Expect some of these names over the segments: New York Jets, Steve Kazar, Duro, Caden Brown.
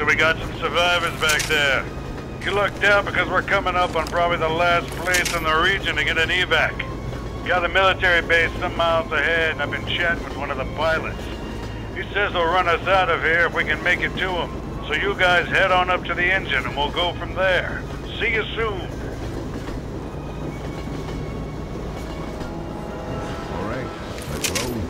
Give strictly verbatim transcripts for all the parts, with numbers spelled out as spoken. so we got some survivors back there. You lucked out because we're coming up on probably the last place in the region to get an evac. Got a military base some miles ahead, and I've been chatting with one of the pilots. He says they'll run us out of here if we can make it to him. So you guys head on up to the engine, and we'll go from there. See you soon. All right, let's roll.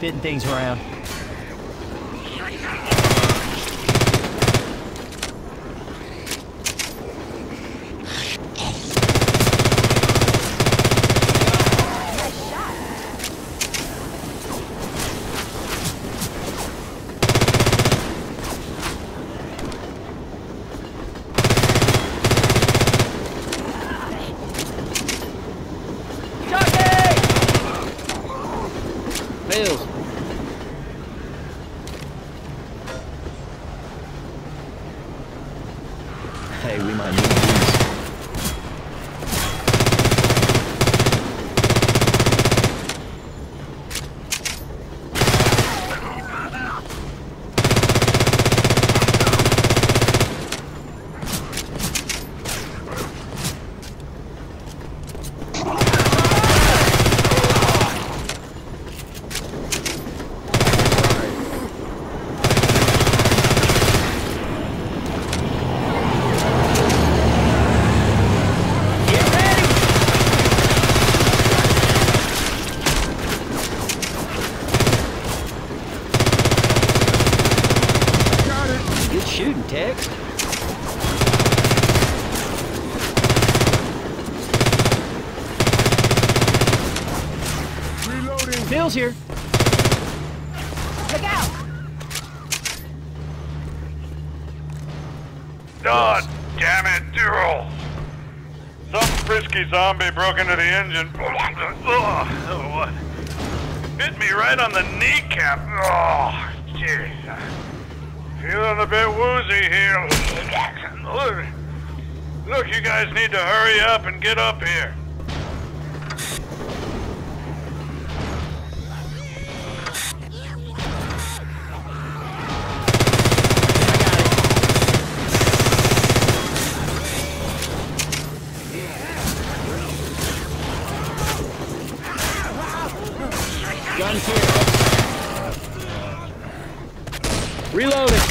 Fitting things around. Here. Look out! God damn it, Duro! Some frisky zombie broke into the engine. Oh, what? Hit me right on the kneecap. Oh, jeez. Feeling a bit woozy here. Look, you guys need to hurry up and get up here. Reload it.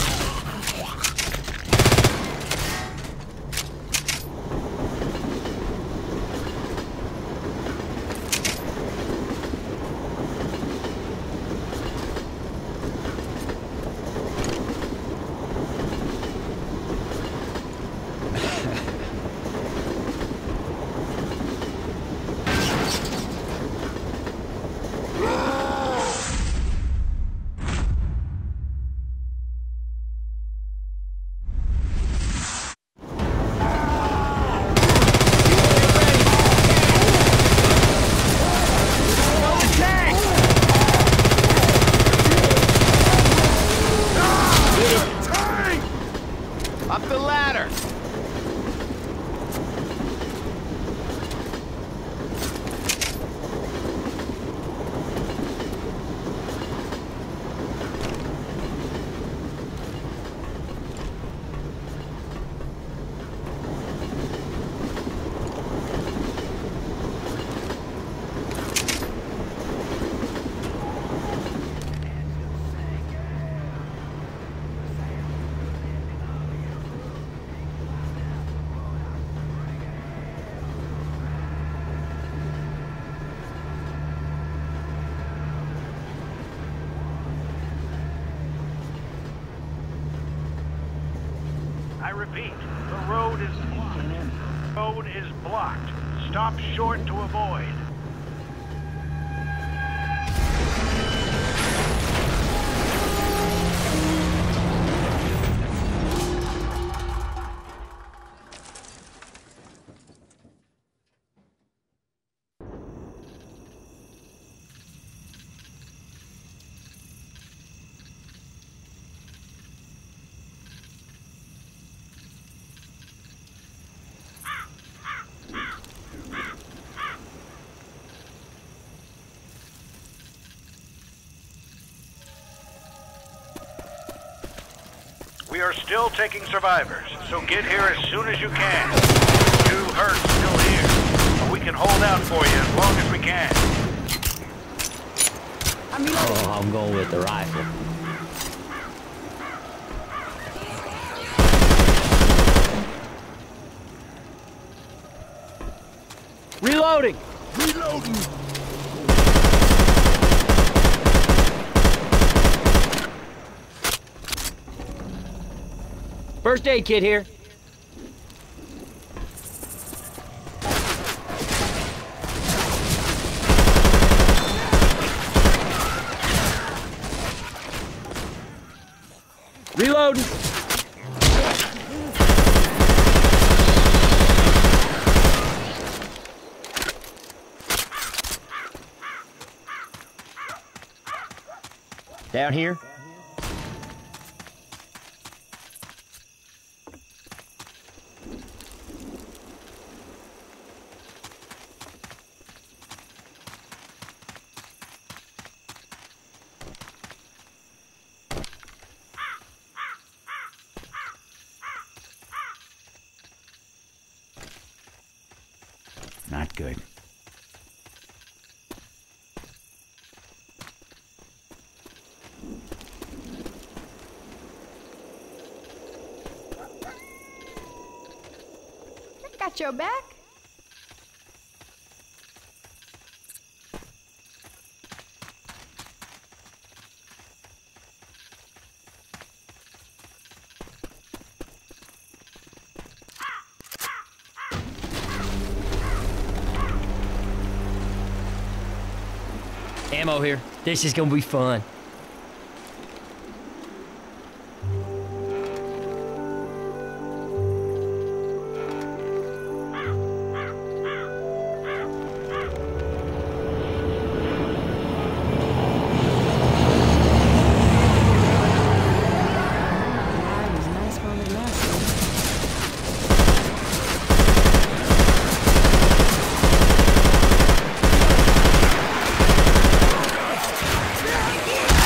repeat, the road is blocked. The road is blocked. Stop short to avoid. We are still taking survivors, so get here as soon as you can. Two Hertz still here, but we can hold out for you as long as we can. Oh, I'm going with the rifle. Reloading! Reloading! First aid kit here. Reloading. Down here. Not good. I got your back. Ammo here. This is gonna be fun. Yeah!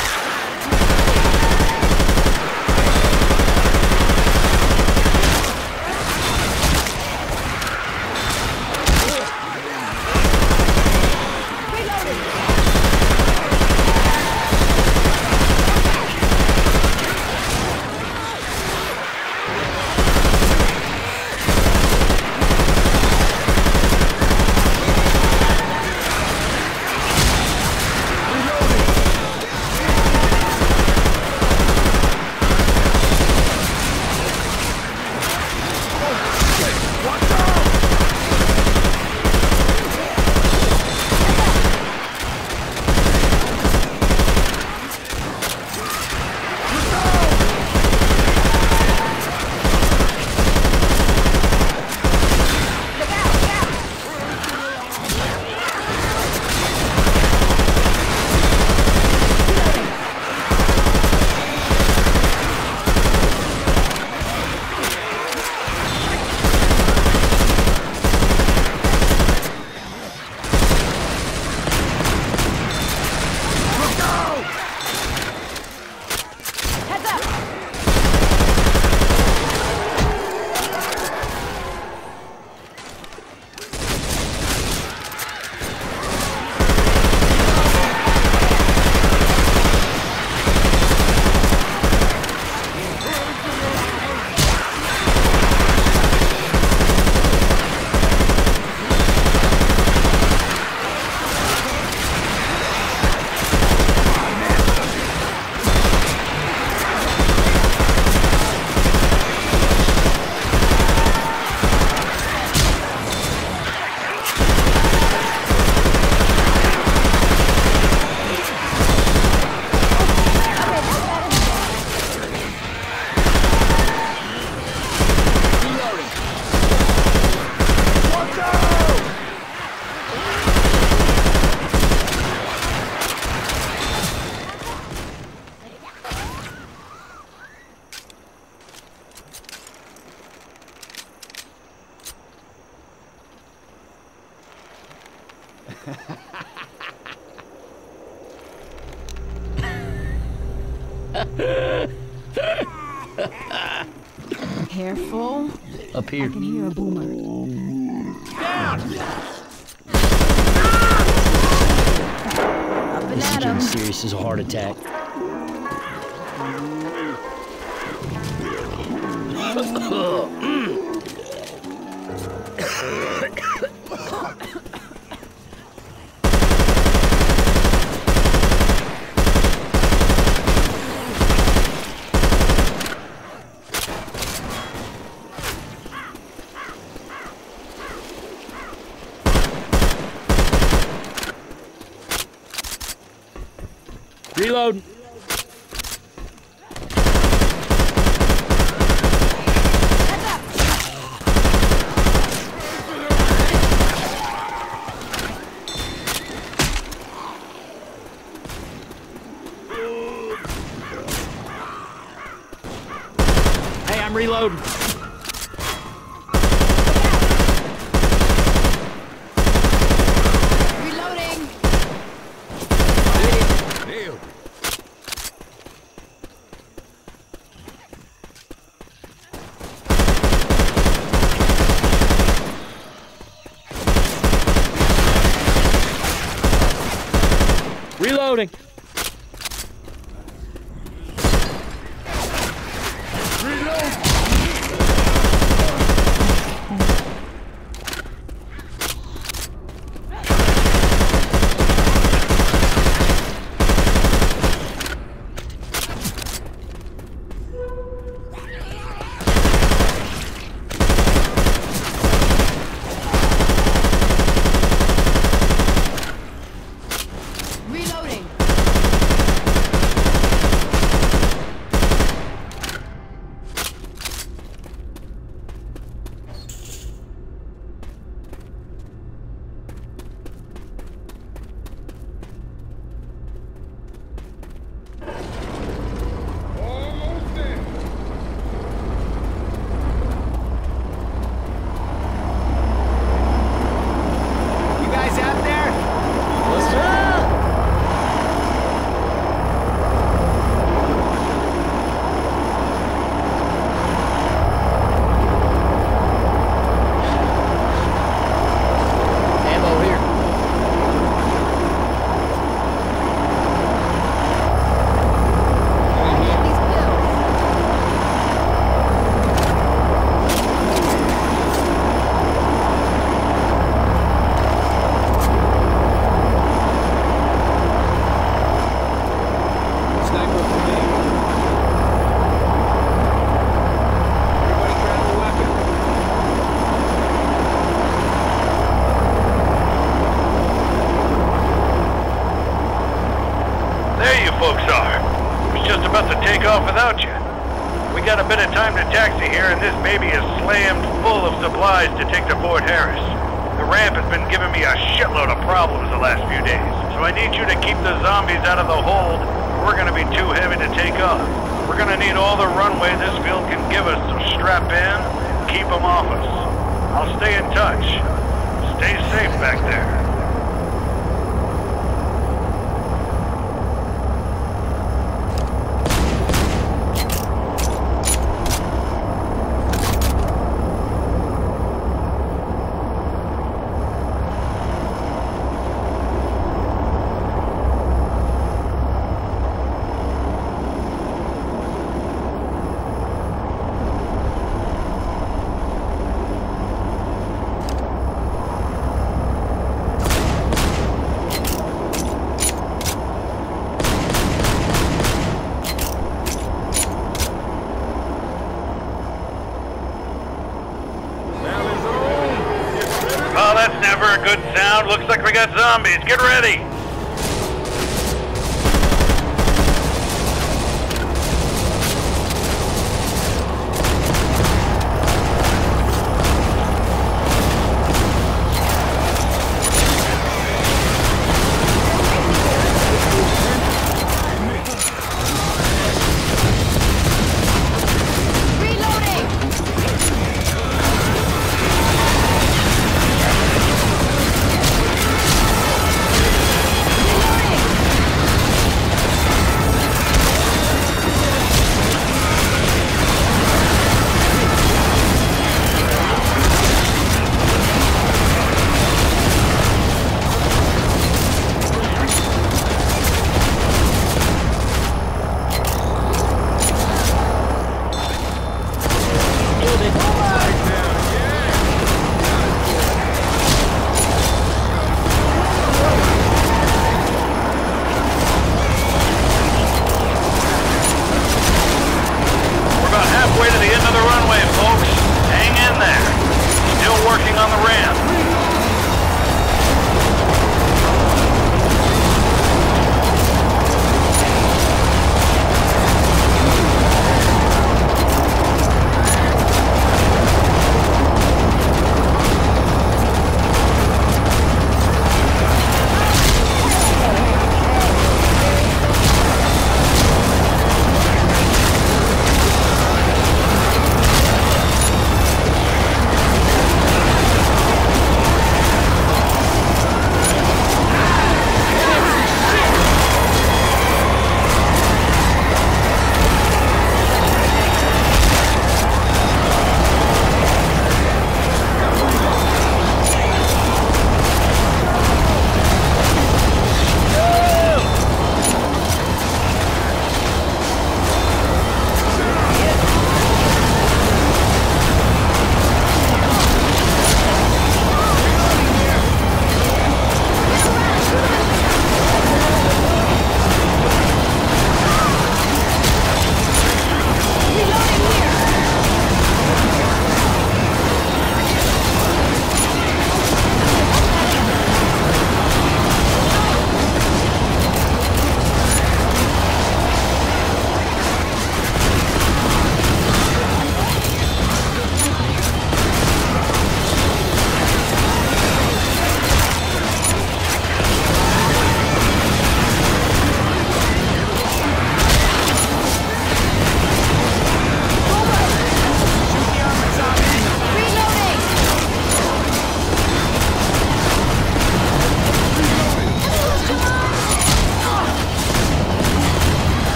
Careful. Up here. I can hear a boomer. Down! Ah! Up and this at him. This is serious as a heart attack. Reload. Hey, I'm reloading. Reloading. Reload. Looks like we got zombies. Get ready!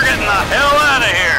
We're getting the hell out of here.